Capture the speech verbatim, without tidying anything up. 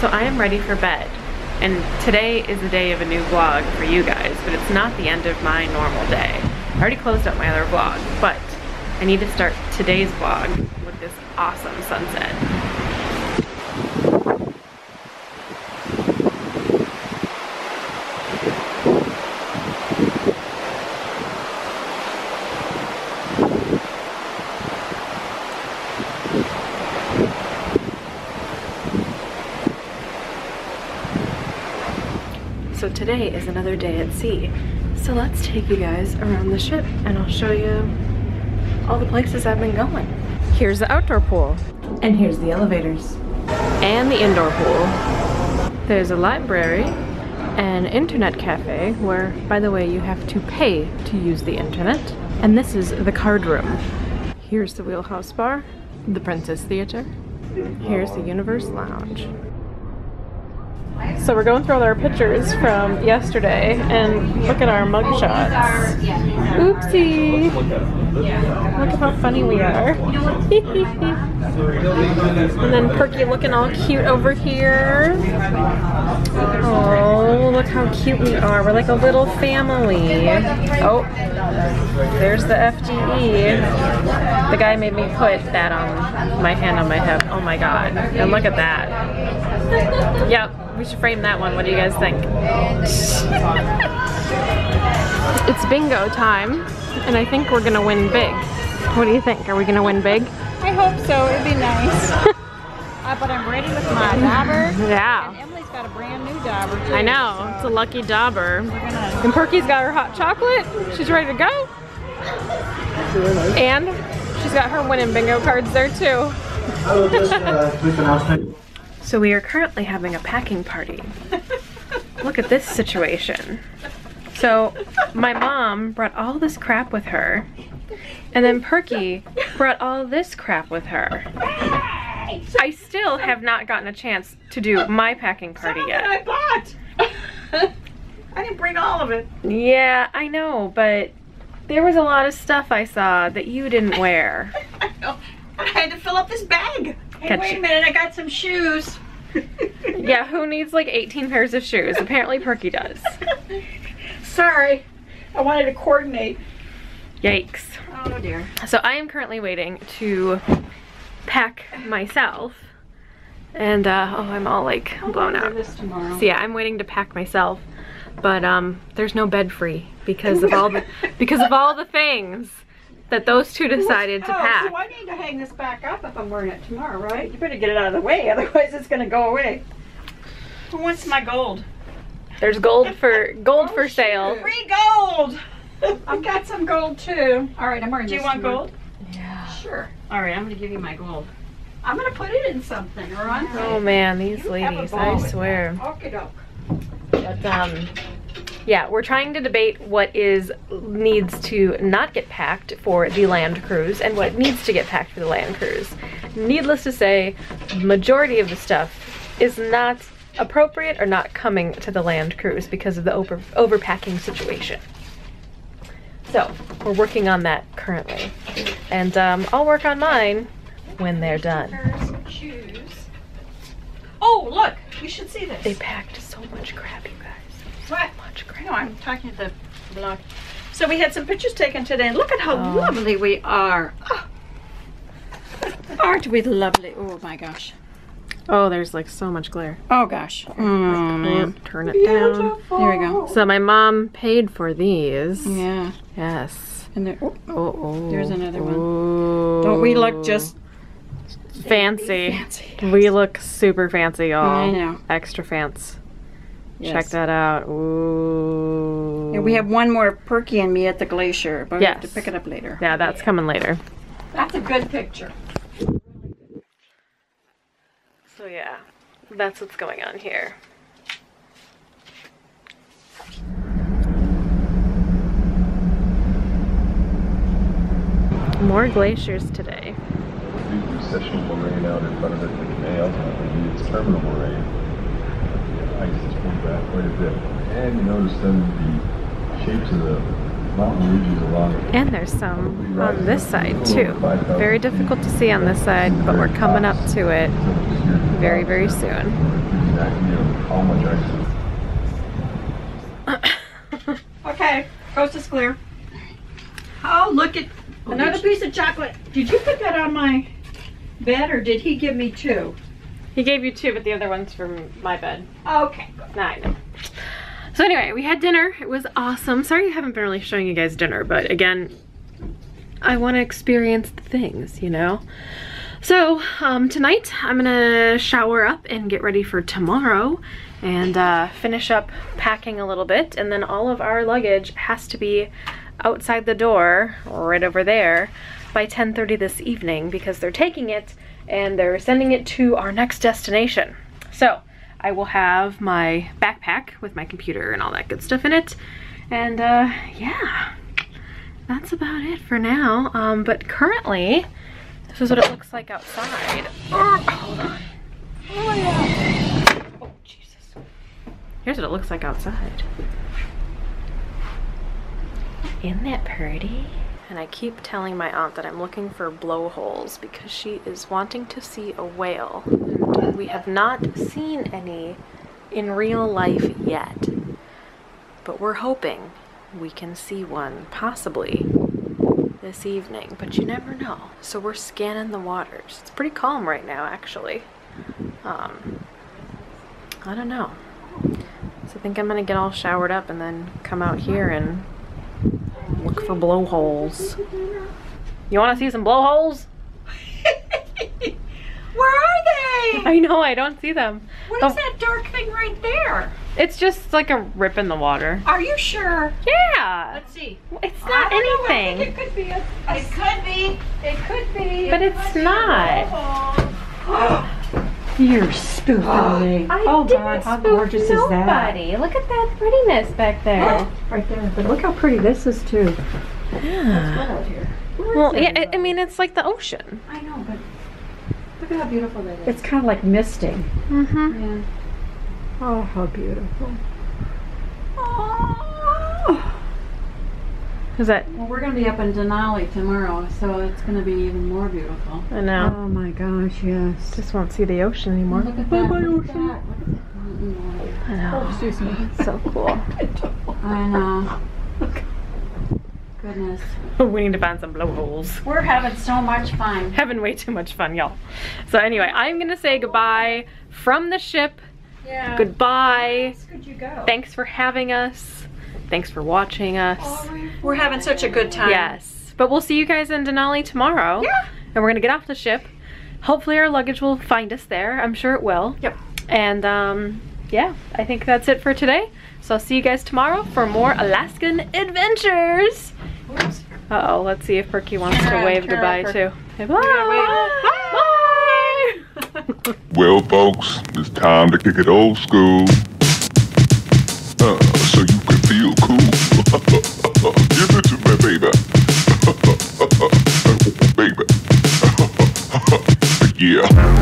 So I am ready for bed. And today is the day of a new vlog for you guys, but it's not the end of my normal day. I already closed up my other vlog, but I need to start today's vlog with this awesome sunset. So today is another day at sea. So let's take you guys around the ship and I'll show you all the places I've been going. Here's the outdoor pool. And here's the elevators. And the indoor pool. There's a library, an internet cafe where, by the way, you have to pay to use the internet. And this is the card room. Here's the Wheelhouse Bar, the Princess Theater. Here's the Universe Lounge. So we're going through all our pictures from yesterday and look at our mug shots. Oopsie! Look at how funny we are. And then Perky looking all cute over here. Oh, look how cute we are. We're like a little family. Oh, there's the F D E. The guy made me put that on my hand on my hip. Oh my god. And look at that. Yep. We should frame that one. What do you guys think? It's bingo time, and I think we're gonna win big. What do you think? Are we gonna win big? I hope so. It'd be nice. uh, but I'm ready with my dauber. Yeah. And Emily's got a brand new dauber too. I know. So it's a lucky dauber. And Perky's got her hot chocolate. She's ready to go. And she's got her winning bingo cards there too. So we are currently having a packing party. Look at this situation. So my mom brought all this crap with her, and then Perky brought all this crap with her. I still have not gotten a chance to do my packing party yet. Some of it I bought. I didn't bring all of it. Yeah, I know, but there was a lot of stuff I saw that you didn't wear. I know. I had to fill up this bag. Hey, wait a minute, I got some shoes. Yeah, who needs like eighteen pairs of shoes? Apparently Perky does. Sorry, I wanted to coordinate. Yikes. Oh dear. So I am currently waiting to pack myself. And uh, oh, I'm all like blown out. So yeah, I'm waiting to pack myself. But um, there's no bed free because of all the, because of all the things that those two decided to pack. Oh, so I need to hang this back up if I'm wearing it tomorrow, right? You better get it out of the way, otherwise it's gonna go away. Who wants my gold? There's gold for gold oh, for sale. Free gold! I've got some gold too. All right, I'm wearing this. Do you want gold? Yeah. Sure. All right, I'm gonna give you my gold. I'm gonna put it in something, or on. Oh it. Man, these you ladies, I swear. Okie doke. But um. Yeah, we're trying to debate what is needs to not get packed for the land cruise and what needs to get packed for the land cruise. Needless to say, majority of the stuff is not appropriate or not coming to the land cruise because of the over overpacking situation. So we're working on that currently, and um, I'll work on mine when they're done. Oh, look! You should see this. They packed so much crap, you guys. What? No, I'm talking to the blog. So we had some pictures taken today, and look at how oh. lovely we are. Oh. Aren't we lovely? Oh my gosh. Oh, there's like so much glare. Oh gosh. Mm. Like, turn it Beautiful. down. There we go. So my mom paid for these. Yeah. Yes. And there. Oh, oh, oh. There's another one. Oh. Don't we look just fancy? fancy yes. We look super fancy, y'all. I know. Extra fancy. Yes. Check that out. Ooh. Yeah, we have one more Perky and me at the glacier, but yes. we have to pick it up later. Yeah, that's yeah. coming later. That's a good picture. So yeah, that's what's going on here. More glaciers today. The recession will rain out in front of it, and may ultimately be its terminal rain. Ice has pulled back quite a bit, and you notice then the shapes of the mountain ridges along it. And there's some on this side too. Very difficult to see on this side, but we're coming up to it. very, very soon. Okay, coast is clear. Oh, look at another piece of chocolate. Did you put that on my bed or did he give me two? He gave you two, but the other one's from my bed. Okay. Nah, I know. So anyway, we had dinner. It was awesome. Sorry I haven't been really showing you guys dinner, but again, I want to experience the things, you know? So um, tonight I'm gonna shower up and get ready for tomorrow and uh, finish up packing a little bit, and then all of our luggage has to be outside the door right over there by ten thirty this evening because they're taking it and they're sending it to our next destination. So I will have my backpack with my computer and all that good stuff in it, and uh, yeah, that's about it for now. Um, but currently, this is what it looks like outside. Oh, hold on. Oh my God. Oh, Jesus. Here's what it looks like outside. Isn't that pretty? And I keep telling my aunt that I'm looking for blowholes because she is wanting to see a whale. And we have not seen any in real life yet, but we're hoping we can see one possibly this evening, but you never know. So we're scanning the waters. It's pretty calm right now, actually. Um, I don't know. So I think I'm gonna get all showered up and then come out here and look for blowholes. You wanna see some blowholes? Where are they? I know, I don't see them. What is that dark thing right there? It's just like a rip in the water. Are you sure? Yeah. Let's see. It's not anything. I think it could be. A, a, it could be. It could be. But it it's not. You're spooping me. I oh God, how gorgeous nobody. is that? Look at that prettiness back there. Right there. But look how pretty this is too. Yeah. It's wet out here. Where well, yeah. It, I mean, it's like the ocean. I know, but look at how beautiful that is. It's kind of like misting. Mm-hmm. Yeah. Oh, how beautiful. Oh. Is that? Well, we're going to be up in Denali tomorrow, so it's going to be even more beautiful. I know. Oh my gosh, yes. Just won't see the ocean anymore. Look at that. Bye-bye, ocean. Look at that. What is it? I know. Oh, excuse me. It's so cool. I know. Look. Goodness. We need to find some blowholes. We're having so much fun. Having way too much fun, y'all. So anyway, I'm going to say goodbye from the ship. Yeah. Goodbye. Could you go? Thanks for having us. Thanks for watching us. Right. We're having such a good time. Yes. But we'll see you guys in Denali tomorrow. Yeah. And we're going to get off the ship. Hopefully our luggage will find us there. I'm sure it will. Yep. And um, yeah, I think that's it for today. So I'll see you guys tomorrow for more Alaskan adventures. Uh-oh, let's see if Perky wants to wave goodbye too. Hey, bye. Bye. Bye. Well, folks, it's time to kick it old school, uh, so you can feel cool. Give it to me, baby. Baby. Yeah.